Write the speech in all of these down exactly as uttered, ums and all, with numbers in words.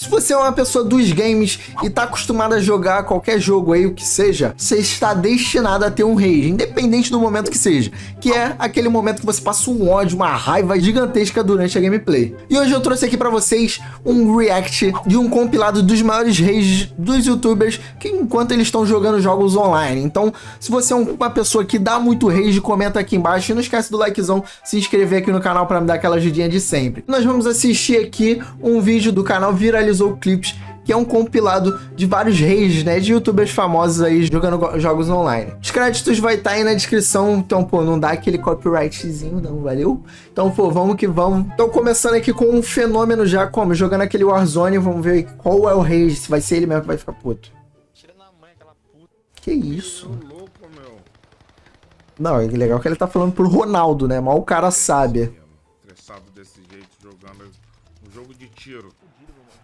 Se você é uma pessoa dos games e tá acostumado a jogar qualquer jogo aí, o que seja, você está destinado a ter um rage, independente do momento que seja, que é aquele momento que você passa um ódio, uma raiva gigantesca durante a gameplay. E hoje eu trouxe aqui pra vocês um react de um compilado dos maiores rages dos youtubers que enquanto eles estão jogando jogos online. Então, se você é uma pessoa que dá muito rage, comenta aqui embaixo e não esquece do likezão, se inscrever aqui no canal pra me dar aquela ajudinha de sempre. Nós vamos assistir aqui um vídeo do canal Viralizou Clips, que é um compilado de vários rages, né, de youtubers famosos aí jogando jogos online. Os créditos vai estar aí na descrição, então, pô, não dá aquele copyrightzinho, não, valeu? Então, pô, vamos que vamos. Então, começando aqui com um fenômeno já, como, jogando aquele Warzone, vamos ver qual é o rage, se vai ser ele mesmo que vai ficar puto. Tira na mãe, aquela puta. Que isso? Que louco, meu. Não, é legal que ele tá falando pro Ronaldo, né, mal o cara sabe. Estressado desse jeito, jogando um jogo de tiro.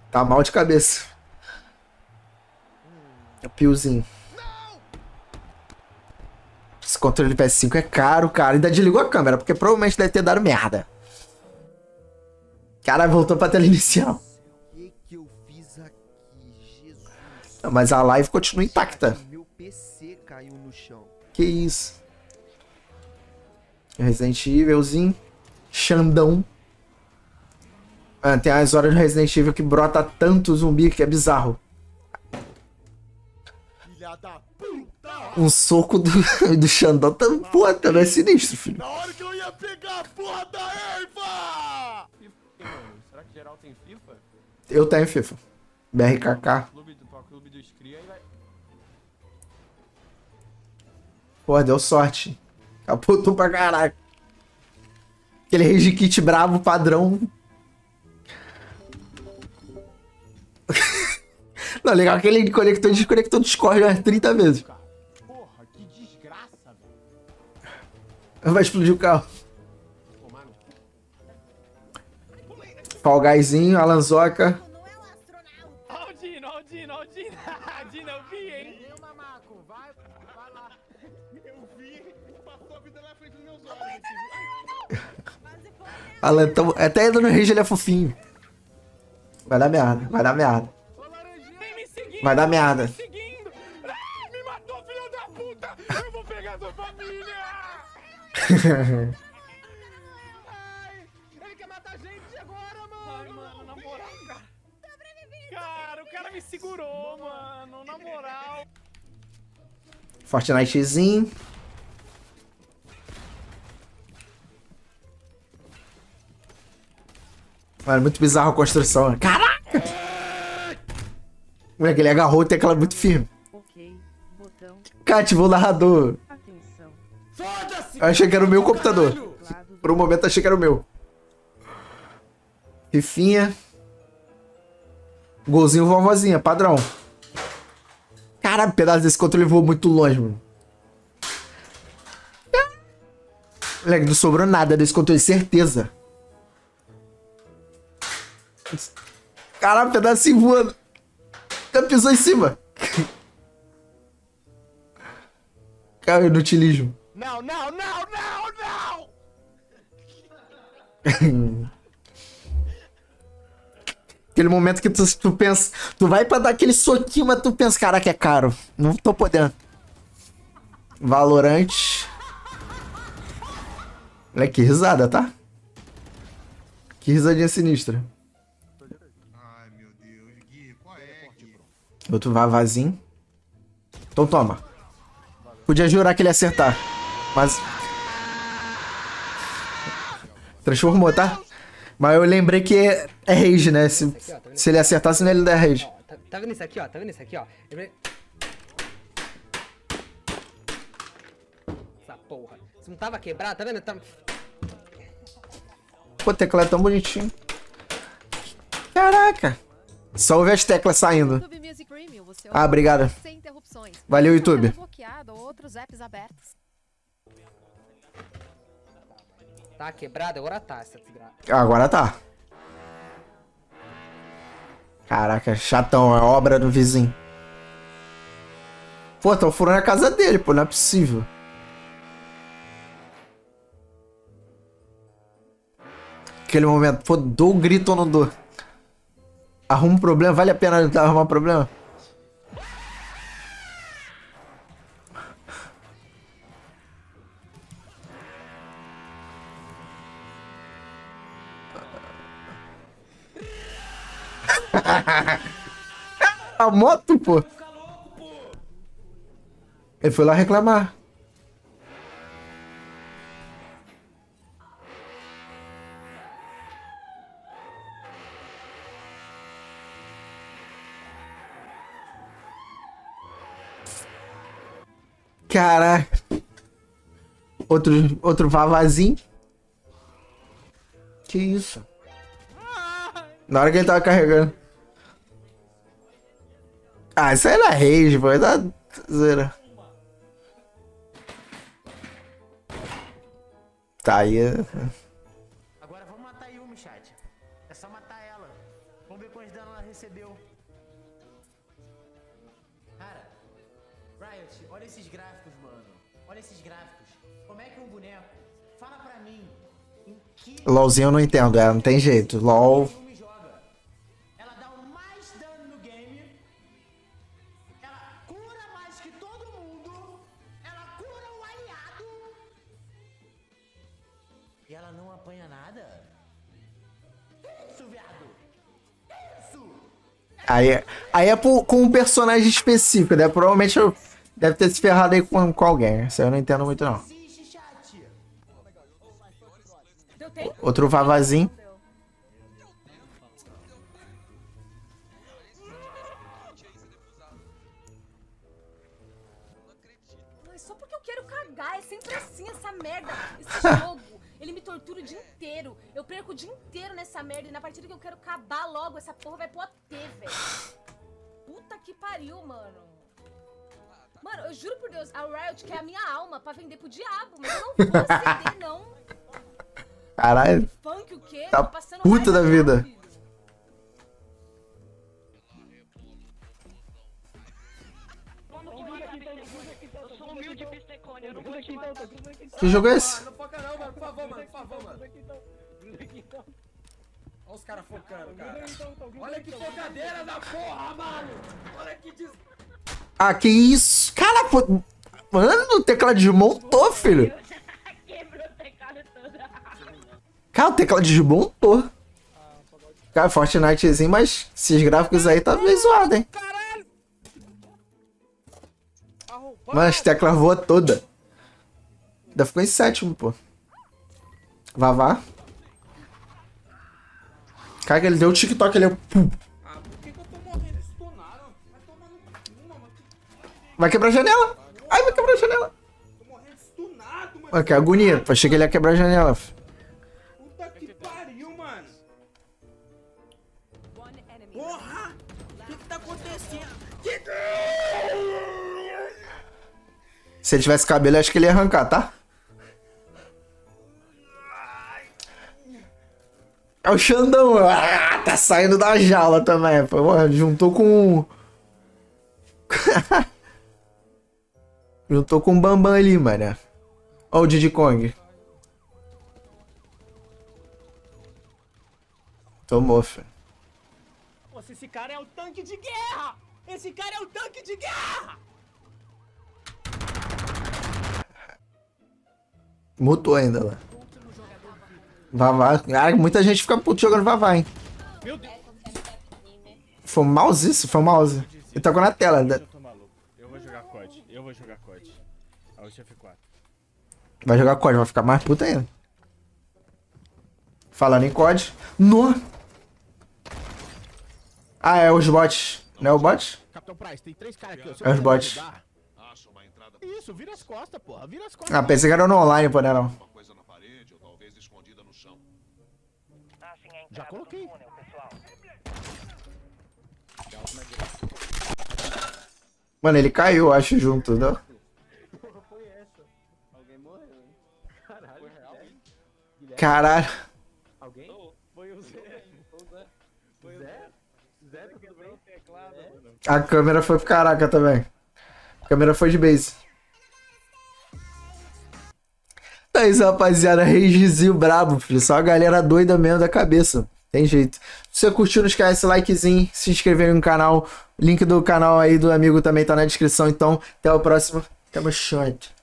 Tá mal de cabeça. É o piozinho. Esse controle P S cinco é caro, cara. Ainda desligou a câmera, porque provavelmente deve ter dado merda. Cara, voltou pra tela inicial. Não, mas a live continua intacta. Que isso. Resident Evilzinho. Xandão. Ah, tem as horas de Resident Evil que brota tanto zumbi que é bizarro. Filha da puta. Um soco do, do Xandão tá, porra, tá, não é sinistro, filho. Na hora que eu ia pegar a porra da erva! Será que geral tem FIFA? Eu tenho FIFA. B R K K. Porra, deu sorte. Capotou pra caralho. Aquele rage kit bravo, padrão. Não, legal que ele conectou e desconectou o Discord umas trinta vezes. Porra, que desgraça, velho. Vai explodir o carro. Fall Guyzinho, Alanzoca. Ó o Dino, ó o Dino, ó o Dino. Dino, eu vi, hein? Eu, mamaco, vai, vai lá. Eu vi, passou a vida na frente dos meus olhos. Alan, tão... até indo no rage ele é fofinho. Vai dar merda, vai dar merda. Vai dar merda. Ah, me matou, filho da puta! Eu vou pegar sua família! Ai, ele quer matar a gente agora, mano! Ai, mano, na moral, cara. Cara, o cara me segurou, mano, na moral. Fortnitezinho. Mano, muito bizarro a construção. Caraca! Moleque, ele agarrou o teclado muito firme. Ok, botão. Cara, ativou o narrador. Atenção. Foda-se! Eu achei que era o meu computador. Por um momento achei que era o meu. Rifinha. Golzinho, vovozinha, padrão. Caralho, pedaço desse controle voou muito longe, mano. Moleque, não sobrou nada desse controle, certeza. Caralho, pedacinho voando. Pisou em cima. Cara, o inutilismo. Não, não, não, não, não! Aquele momento que tu, tu pensa... Tu vai pra dar aquele soquinho, mas tu pensa... Caraca, é caro. Não tô podendo. Valorante. Olha que risada, tá? Que risadinha sinistra. Outro vavazinho. Então toma. Podia jurar que ele ia acertar. Mas... transformou, tá? Mas eu lembrei que é, é rage, né? Se, se ele acertar, senão ele der rage. Ó, tá, tá vendo isso aqui, ó? Tá vendo isso aqui, ó? Essa porra. Se não tava quebrado, tá vendo? Tava... Pô, o teclado é tão bonitinho. Caraca. Só ouve as teclas saindo. Ah, obrigado. Valeu, YouTube. Tá quebrado? Agora tá. Agora tá. Caraca, chatão. É obra do vizinho. Pô, tão furando a casa dele, pô. Não é possível. Aquele momento. Pô, dou o grito ou não dou? Arruma um problema? Vale a pena arrumar um problema? A moto, pô. Ele foi lá reclamar. Caraca. Outro, outro vavazinho. Que isso? Na hora que ele tava carregando. Ah, isso aí na rage, pô. Tá zero. Tá aí. Agora vamos matar Yumi, chat. É só matar ela. Vamos ver quantos danos ela recebeu. Cara, Riot, olha esses gráficos, mano. Olha esses gráficos. Como é que um boneco... Fala pra mim. Em que... LOLzinho eu não entendo, é. Não tem jeito. LOL... Aí, aí é por, com um personagem específico, né? Provavelmente eu deve ter se ferrado aí com, com alguém. Isso aí eu não entendo muito, não. Outro vavazinho. Mas só porque eu quero cagar, é sempre assim essa merda, esse jogo. Ele me tortura o dia inteiro. Eu perco o dia inteiro nessa merda. E na partida que eu quero acabar logo, essa porra vai pro O T, velho. Puta que pariu, mano. Mano, eu juro por Deus, a Riot quer a minha alma pra vender pro diabo. Mas eu não vou ceder, não. Caralho. Funk o quê? Tá puta da vida. Rápido. Que jogo é esse? Olha os caras focando, cara. Olha que focadeira da porra, mano. Olha que des... Ah, que isso? Cara, fo... mano, o teclado desmontou, filho. Quebrou o teclado todo. Cara, o teclado desmontou. Cara, Fortnitezinho, mas esses gráficos aí tá meio zoado, hein? Mano, as teclas voam toda. Ainda ficou em sétimo, pô. Vavá. Cara, ele deu o TikTok, ele... Ah, por que que eu tô morrendo? Estonaram. Vai tomar no cu, mano. Vai quebrar a janela. Ai, vai quebrar a janela. Tô morrendo estonado, mano. Olha, que agonia. Achei que ele ia quebrar a janela. Puta que pariu, mano. Porra! O que que tá acontecendo? Que... Se ele tivesse cabelo, eu acho que ele ia arrancar, tá? É o Xandão. Ah, tá saindo da jaula também. Pô, juntou com... juntou com o Bambam ali, mano. Ó o Didi Kong. Tomou, filho. Nossa, esse cara é o tanque de guerra! Esse cara é o tanque de guerra! Mutou ainda lá. Vavá. Ah, muita gente fica puto jogando Vavá, hein? Meu Deus. Foi um mouse isso? Foi um mouse. Ele tocou na tela. Eu tô maluco. Eu vou jogar C O D. Eu vou jogar C O D. A última F quatro. Vai jogar C O D, vai ficar mais puto ainda. Falando em C O D. No! Ah, é os bots. Não é o bot? Capitão Price, tem três caras aqui. É os bots. Isso, vira as costas, porra. Vira as costas. Ah, pensei que era no online, pô, né, não. Uma coisa na parede, ou talvez escondida no chão. Já coloquei. Mano, ele caiu, acho, junto, né? Caralho. Alguém? Foi o Zé. Foi o Zé? Zé que quebrou o teclado. A câmera foi pro caraca também. A câmera foi de base. Tá isso, rapaziada. Regizinho brabo, filho. Só a galera doida mesmo da cabeça. tem jeito. Se você curtiu, não esquece, likezinho, se inscrever no canal. Link do canal aí do amigo também tá na descrição. Então, até o próximo. Tamo junto.